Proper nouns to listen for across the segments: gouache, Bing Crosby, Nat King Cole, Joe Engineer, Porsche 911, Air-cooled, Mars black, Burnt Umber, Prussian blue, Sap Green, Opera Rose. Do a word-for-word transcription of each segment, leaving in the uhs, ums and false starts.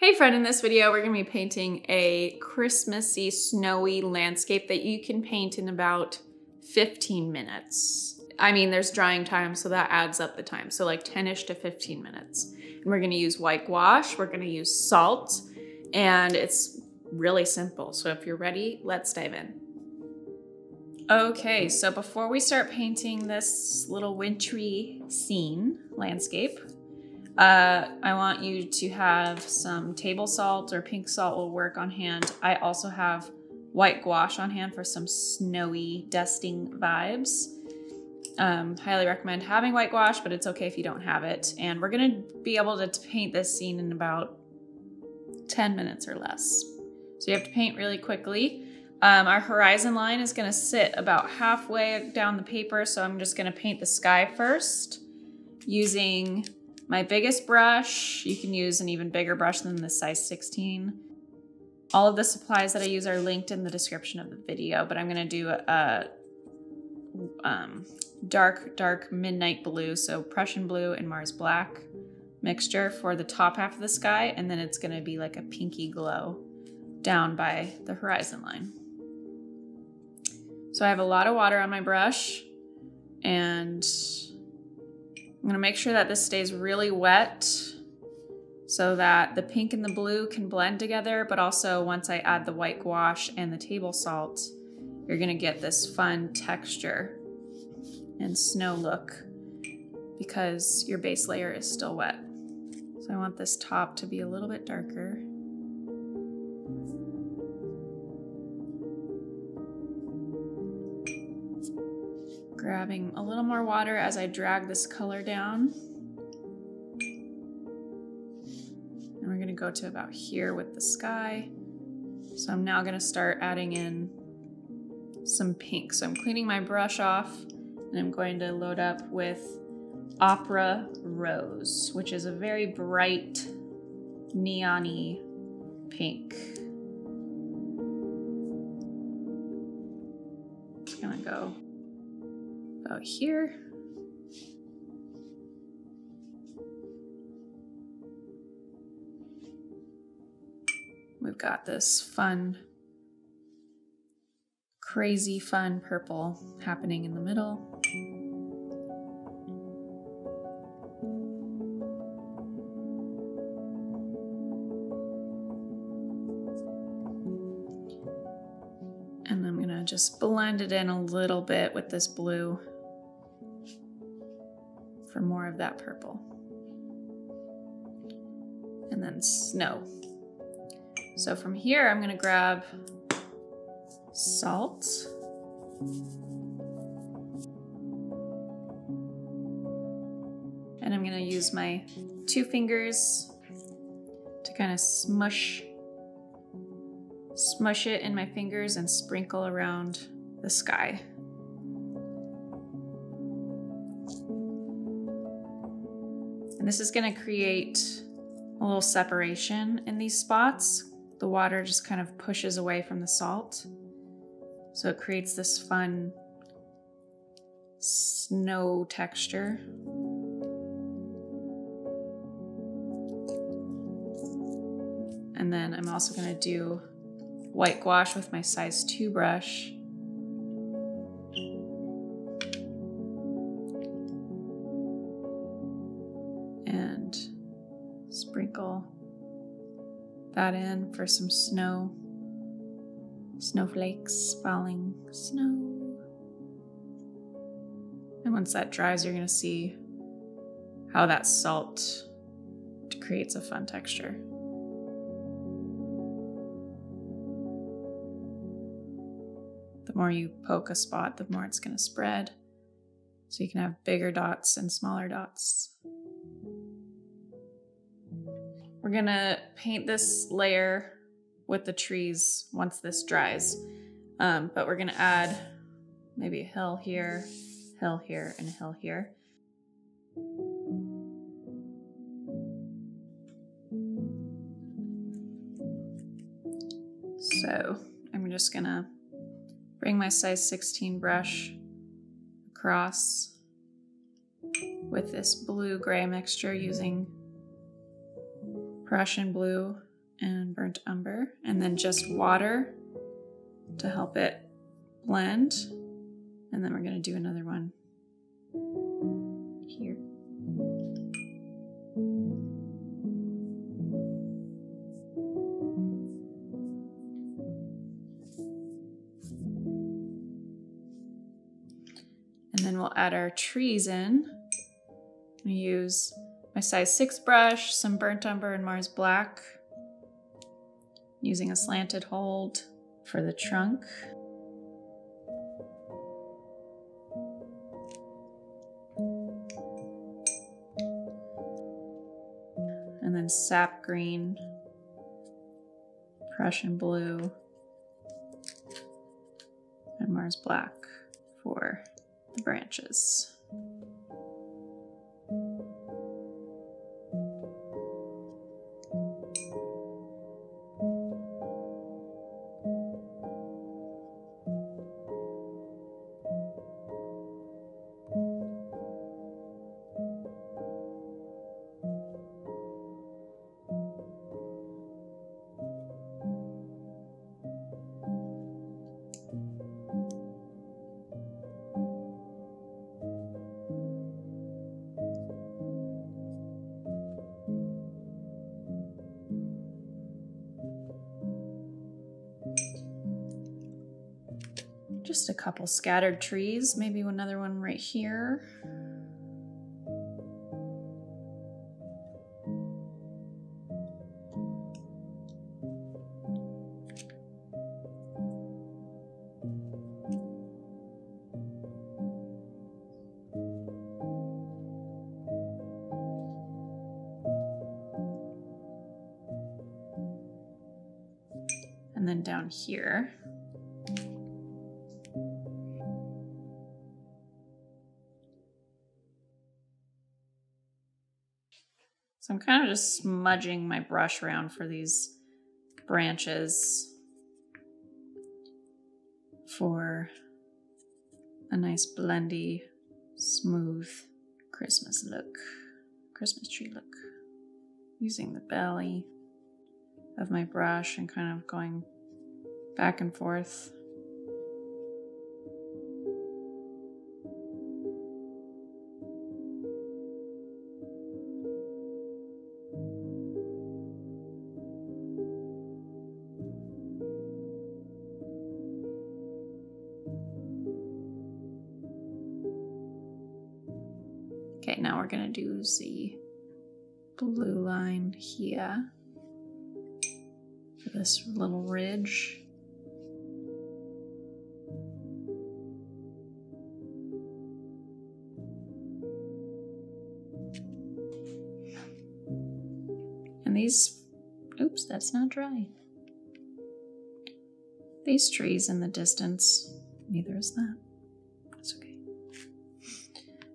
Hey friend, in this video we're going to be painting a Christmassy, snowy landscape that you can paint in about fifteen minutes. I mean, there's drying time, so that adds up the time. So like ten-ish to fifteen minutes. And we're going to use white gouache, we're going to use salt, and it's really simple. So if you're ready, let's dive in. Okay, so before we start painting this little wintry scene landscape, Uh, I want you to have some table salt or pink salt will work on hand. I also have white gouache on hand for some snowy dusting vibes. Um, highly recommend having white gouache, but it's okay if you don't have it. And we're gonna be able to paint this scene in about ten minutes or less. So you have to paint really quickly. Um, our horizon line is gonna sit about halfway down the paper, so I'm just gonna paint the sky first using my biggest brush. You can use an even bigger brush than the size sixteen. All of the supplies that I use are linked in the description of the video, but I'm gonna do a, a um, dark, dark midnight blue, so Prussian blue and Mars black mixture for the top half of the sky, and then it's gonna be like a pinky glow down by the horizon line. So I have a lot of water on my brush, and I'm gonna make sure that this stays really wet so that the pink and the blue can blend together, but also once I add the white gouache and the table salt, you're gonna get this fun texture and snow look because your base layer is still wet. So I want this top to be a little bit darker. Grabbing a little more water as I drag this color down. And we're gonna go to about here with the sky. So I'm now gonna start adding in some pink. So I'm cleaning my brush off and I'm going to load up with Opera Rose, which is a very bright neon-y pink. Just gonna go out here. We've got this fun, crazy fun purple happening in the middle. And I'm gonna just blend it in a little bit with this blue for more of that purple. And then snow. So from here, I'm gonna grab salt. And I'm gonna use my two fingers to kind of smush, smush it in my fingers and sprinkle around the sky. This is gonna create a little separation in these spots. The water just kind of pushes away from the salt. So it creates this fun snow texture. And then I'm also gonna do white gouache with my size two brush. Sprinkle that in for some snow, snowflakes, falling snow. And once that dries, you're gonna see how that salt creates a fun texture. The more you poke a spot, the more it's gonna spread. So you can have bigger dots and smaller dots. We're gonna paint this layer with the trees once this dries, um, but we're gonna add maybe a hill here, hill here, and a hill here. So I'm just gonna bring my size sixteen brush across with this blue-gray mixture using Prussian blue and burnt umber, and then just water to help it blend. And then we're going to do another one here. And then we'll add our trees in. I'm going to use my size six brush, some burnt umber and Mars black, using a slanted hold for the trunk. And then sap green, Prussian blue, and Mars black for the branches. Just a couple scattered trees, maybe another one right here. And then down here. So I'm kind of just smudging my brush around for these branches for a nice blendy, smooth Christmas look, Christmas tree look. Using the belly of my brush and kind of going back and forth. Okay, now we're gonna do the blue line here for this little ridge. And these, oops, that's not dry. These trees in the distance, neither is that.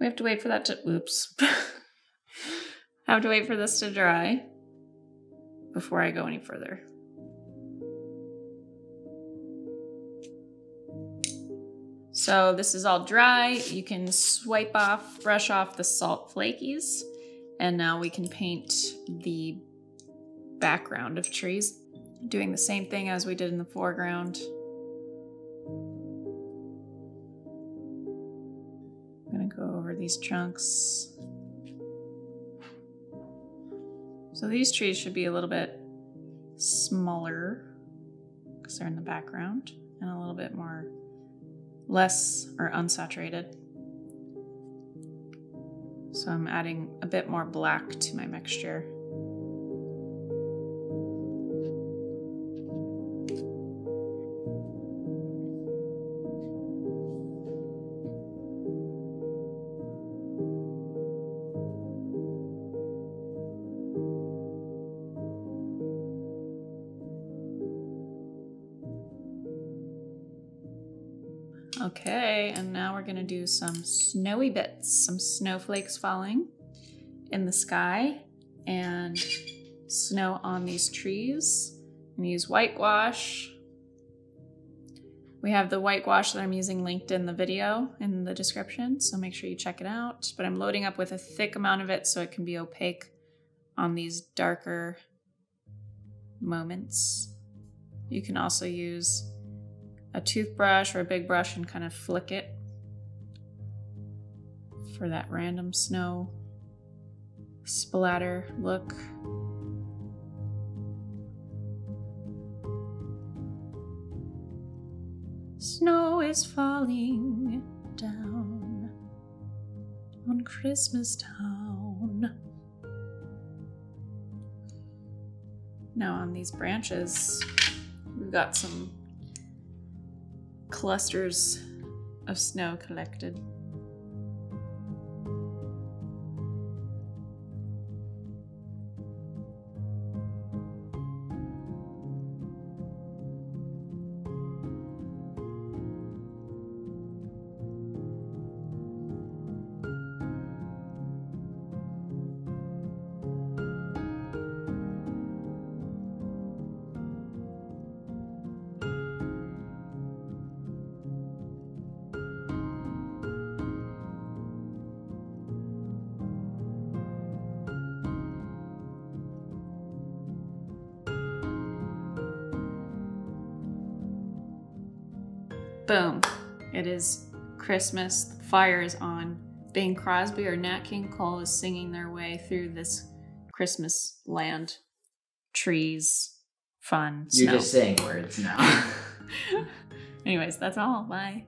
We have to wait for that to, oops. Have to wait for this to dry before I go any further. So this is all dry. You can swipe off, brush off the salt flakies, and now we can paint the background of trees. Doing the same thing as we did in the foreground. These chunks. So these trees should be a little bit smaller because they're in the background and a little bit more less or unsaturated. So I'm adding a bit more black to my mixture. Okay, and now we're gonna do some snowy bits, some snowflakes falling in the sky and snow on these trees. I'm gonna use whitewash. We have the whitewash that I'm using linked in the video in the description, so make sure you check it out. But I'm loading up with a thick amount of it so it can be opaque on these darker moments. You can also use a toothbrush or a big brush and kind of flick it for that random snow splatter look. Snow is falling down on Christmas Town. Now on these branches, we've got some clusters of snow collected. Boom, it is Christmas, the fire is on. Bing Crosby or Nat King Cole is singing their way through this Christmas land. Trees, fun, snow. You're just saying words now. Anyways, that's all, bye.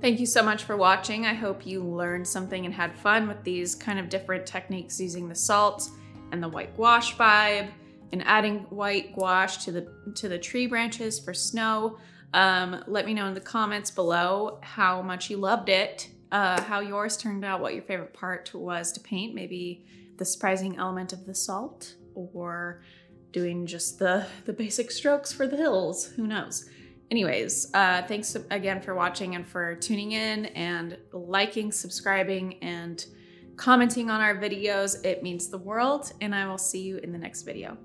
Thank you so much for watching. I hope you learned something and had fun with these kind of different techniques using the salt and the white gouache vibe and adding white gouache to the, to the tree branches for snow. Um, let me know in the comments below how much you loved it, uh, how yours turned out, what your favorite part was to paint, maybe the surprising element of the salt or doing just the, the basic strokes for the hills, who knows. Anyways, uh, thanks again for watching and for tuning in and liking, subscribing, and commenting on our videos. It means the world, and I will see you in the next video.